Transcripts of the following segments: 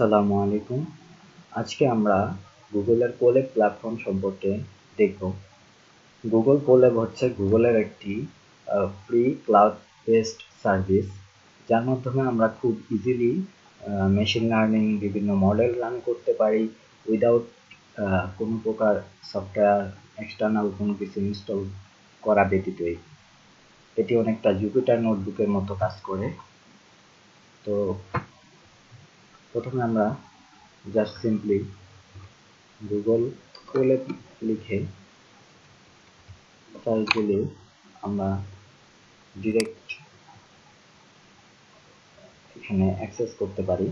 আসসালামু আলাইকুম। আজকে আমরা গুগলের কোল্যাব প্ল্যাটফর্ম সম্পর্কে দেখব। গুগল কোল্যাব হচ্ছে গুগলের একটি ফ্রি ক্লাউড বেসড সার্ভিস, যার মাধ্যমে আমরা খুব ইজিলি মেশিন লার্নিং বিভিন্ন মডেল রান করতে পারি উইদাউট কোনো প্রকার সফটওয়্যার এক্সটার্নাল কোনো কিছু ইনস্টল করা ব্যতীত। এটি অনেকটা জুপিটার নোটবুকের মতো কাজ করে। তো প্রথমে আমরা জাস্ট সিম্পলি গুগল কোল্যাব লিখে সার্চ দিলে আমরা ডিরেক্ট এখানে অ্যাক্সেস করতে পারি।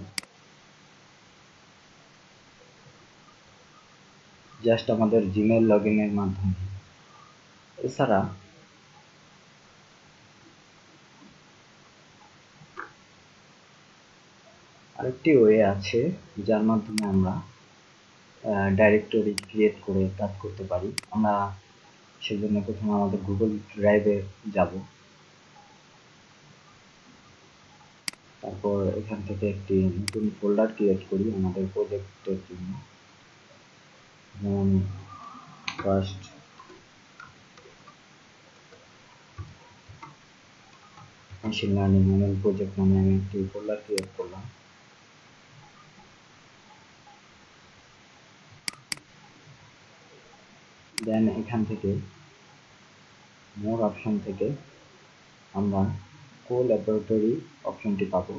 জাস্ট আমাদের জিমেল লগইনের মাধ্যমে। এছাড়া আরেকটি ওয়ে আছে যার মাধ্যমে আমরা ডাইরেক্টরি ক্রিয়েট করে কাজ করতে পারি। আমরা সেই জন্য প্রথমে আমাদের গুগল ড্রাইভে যাব, তারপর এখান থেকে একটি নতুন ফোল্ডার ক্রিয়েট করি আমাদের প্রজেক্টের জন্য। First machine learning model project নামে আমি একটি ফোল্ডার ক্রিয়েট করলাম। দেন এখান থেকে মোর অপশন থেকে আমরা কোল্যাবরেটরি অপশনটি পাবো।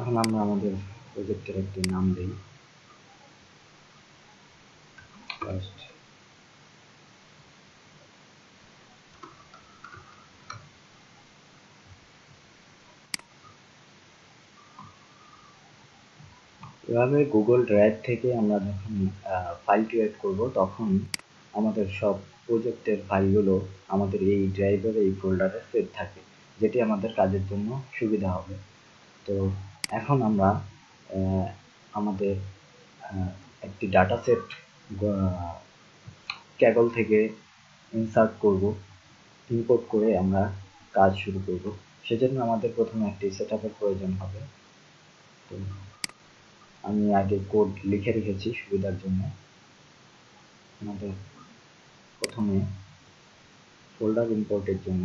এখন আমরা আমাদের প্রজেক্টের একটি নাম দিই, ফার্স্ট এভাবে গুগল ড্রাইভ থেকে আমরা যখন ফাইল ক্রিয়েট করব তখন আমাদের সব প্রজেক্টের ফাইলগুলো আমাদের এই ড্রাইভের এই ফোল্ডারে সেভ থাকে, যেটি আমাদের কাজের জন্য সুবিধা হবে। তো এখন আমরা আমাদের একটি ডাটা সেট ক্যাগল থেকে ইনসার্ট করব, ইম্পোর্ট করে আমরা কাজ শুরু করব। সেজন্য আমাদের প্রথমে একটি সেটআপের প্রয়োজন হবে। তো আমি আগে কোড লিখে রেখেছি সুবিধার জন্য। আমাদের প্রথমে ফোল্ডার ইম্পোর্টের জন্য,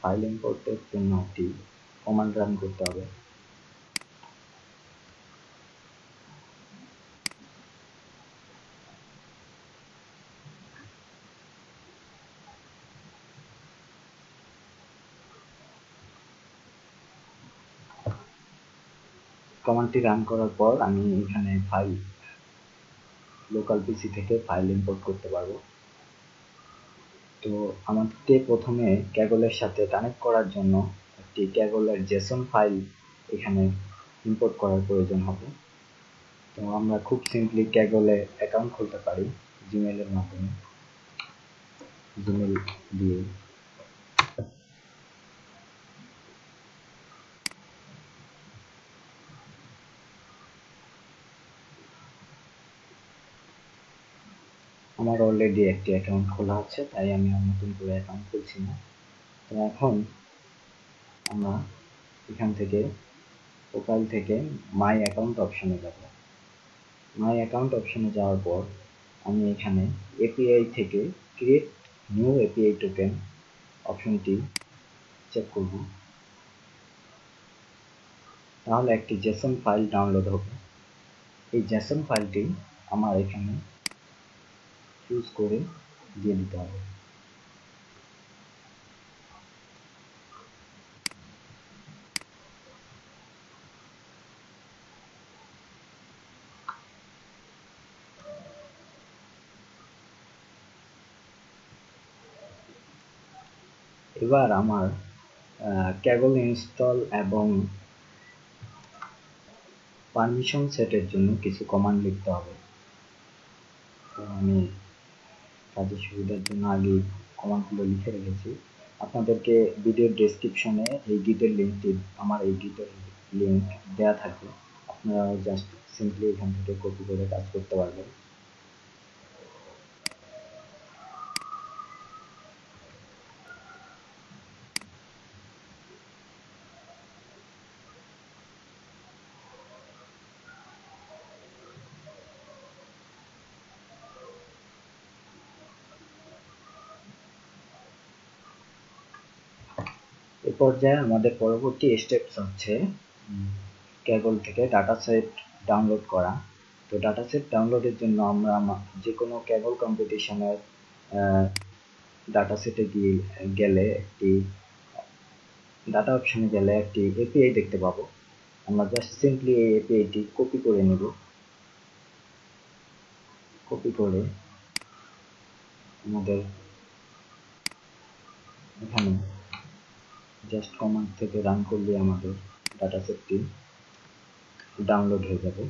ফাইল ইম্পোর্টের জন্য একটি কমান্ড রান করতে হবে। কমান্ডটি রান করার পর আমি এখানে ফাইল লোকাল পিসি থেকে ফাইল ইম্পোর্ট করতে পারবো। তো আমাকে প্রথমে ক্যাগলের সাথে কানেক্ট করার জন্য একটি ক্যাগলের জেসন ফাইল এখানে ইম্পোর্ট করার প্রয়োজন হবে। তো আমরা খুব সিম্পলি ক্যাগলে অ্যাকাউন্ট খুলতে পারি জিমেলের মাধ্যমে, জিমেল দিয়ে। আমার অলরেডি একটি অ্যাকাউন্ট খোলা আছে, তাই আমি আর নতুন করে অ্যাকাউন্ট খুলছি না। তো এখন আমরা এখান থেকে প্রোফাইল থেকে মাই অ্যাকাউন্ট অপশনে যাব। মাই অ্যাকাউন্ট অপশনে যাওয়ার পর আমি এখানে এপিআই থেকে ক্রিয়েট নিউ এপিআই টোকেন অপশনটি চেক করব, তাহলে একটি জেসন ফাইল ডাউনলোড হবে। এই জেসন ফাইলটি আমার এখানে চুজ করে দিয়ে দিতে হবে। এবার আমার ক্যাগল ইনস্টল এবং পারমিশন সেটের জন্য কিছু কমান্ড লিখতে হবে। তো আমি কাজের সুবিধার জন্য আগে কমান্ডগুলো লিখে রেখেছি। আপনাদেরকে ভিডিওর ডেসক্রিপশনে এই গিটের লিঙ্কটি, আমার এই গিটের লিঙ্ক দেওয়া থাকবে, আপনারা জাস্ট সিম্পলি এখান থেকে কপি করে কাজ করতে পারবেন। এই পর্যায়ে আমাদের পরবর্তী স্টেপস হচ্ছে ক্যাগল থেকে ডাটা সেট ডাউনলোড করা। তো ডাটা সেট ডাউনলোডের জন্য আমরা যে কোনো ক্যাগল কম্পিটিশনের ডাটা সেটে গেলে একটি ডাটা অপশনে গেলে একটি এপিআই দেখতে পাবো। আমরা জাস্ট সিম্পলি এই এপিআইটি কপি করে নেব। কপি করে আমাদের এখানে জাস্ট কমান্ড থেকে রান করলে আমাদের ডাটা সেটটি ডাউনলোড হয়ে যাবে।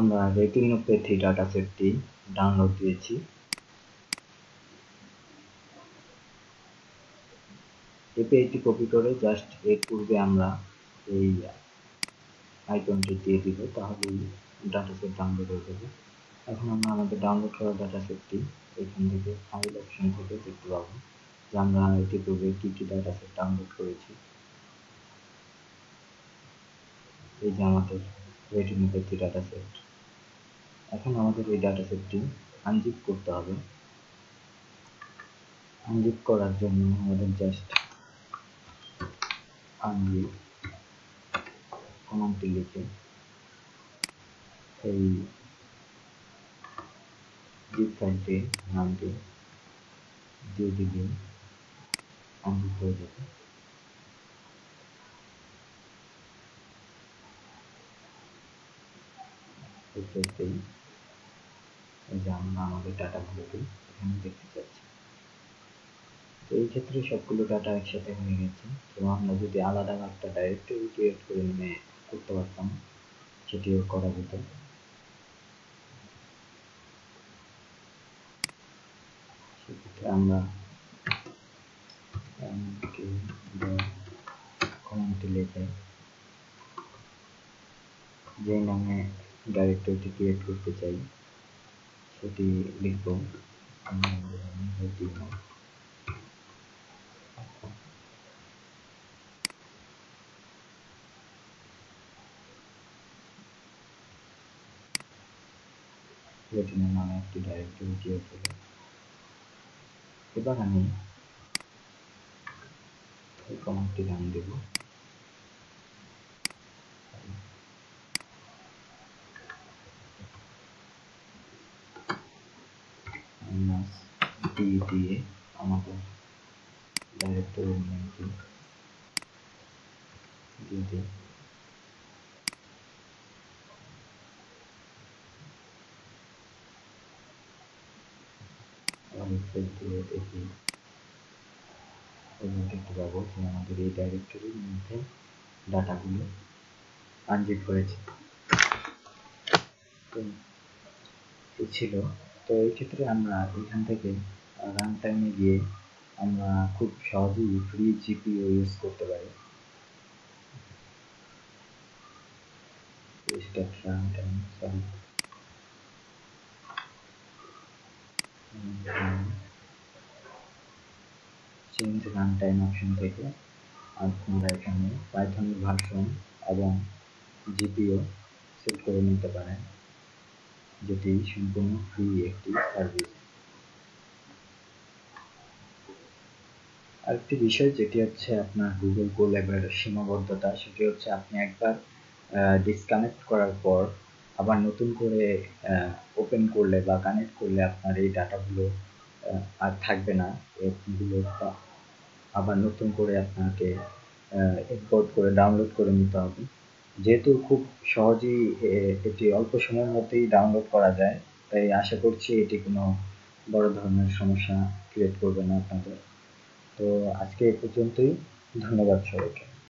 আমরা রেটিনোপ্যাথি ডাটা সেটটি ডাউনলোড দিয়েছি। এপিআইটি কপি করে জাস্ট এর পূর্বে আমরা এই আইকনটি দিয়ে দিব, তাহলে ডাটা সেট ডাউনলোড হয়ে যাবে। এখন আমরা আমাদের ডাউনলোড করা ডাটা সেটটি এখান থেকে ফাইল অপশন থেকে দেখতে পাবো যে আমরা ইতিপূর্বে কী কী ডাটা সেট ডাউনলোড করেছি। এই যে আমাদের রেটিনোপ্যাথি ডাটা সেট। এখন আমাদের এই ডাটা সেটটি আনজিপ করতে হবে। আনজিপ করার জন্য আমাদের জাস্ট আনজিপ কমান্ডটি লিখে এই জিপ ফাইলটি নাম দিয়ে দিলে আনজিপ হয়ে যাবে। আমরা আমাদের ডাটাগুলোকে এখানে দেখতে চাচ্ছি। তো এই ক্ষেত্রে সবগুলো ডাটা একসাথে হয়ে গেছে। তো আমরা যদি আলাদা একটা ডাইরেক্টরি ক্রিয়েট করে নিয়ে করতে পারতাম, সেটিও করা যেত। সেক্ষেত্রে আমরা কমান্ডটি লিখে যে নামে ডাইরেক্টরিটি ক্রিয়েট করতে চাই সেটি লিখব। নামে একটি ডাইরেক্টরি ক্রিয়েট হলো। এবার আমি এই কমান্ডটি নাম দেব দিয়ে আমাদের ডাইরেক্টরি নামটি দিয়ে দিই। দেখতে পাবো যে আমাদের এই ডাইরেক্টরির মধ্যে ডাটাগুলো আনজিপ হয়েছে। তো এই ছিল। তো এই ক্ষেত্রে আমরা এখান থেকে রান টাইমে গিয়ে আমরা খুব সহজেই ফ্রি জিপিইউ ইউজ করতে পারি। চেঞ্জ রান টাইম অপশন থেকে আপনারা এখানে পাইথনের ভার্সন এবং জিপিইউ সেট করে নিতে পারেন, যেটি সম্পূর্ণ ফ্রি একটি সার্ভিস। আরেকটি বিষয় যেটি হচ্ছে আপনার গুগল কোল্যাবের সীমাবদ্ধতা, সেটি হচ্ছে আপনি একবার ডিসকানেক্ট করার পর আবার নতুন করে ওপেন করলে বা কানেক্ট করলে আপনার এই ডাটাগুলো আর থাকবে না। এগুলো আবার নতুন করে আপনাকে ইম্পোর্ট করে ডাউনলোড করে নিতে হবে। যেহেতু খুব সহজেই এটি অল্প সময়ের মধ্যেই ডাউনলোড করা যায়, তাই আশা করছি এটি কোনো বড় ধরনের সমস্যা ক্রিয়েট করবে না আপনাদের। তো আজকে এ পর্যন্তই। ধন্যবাদ সবাইকে।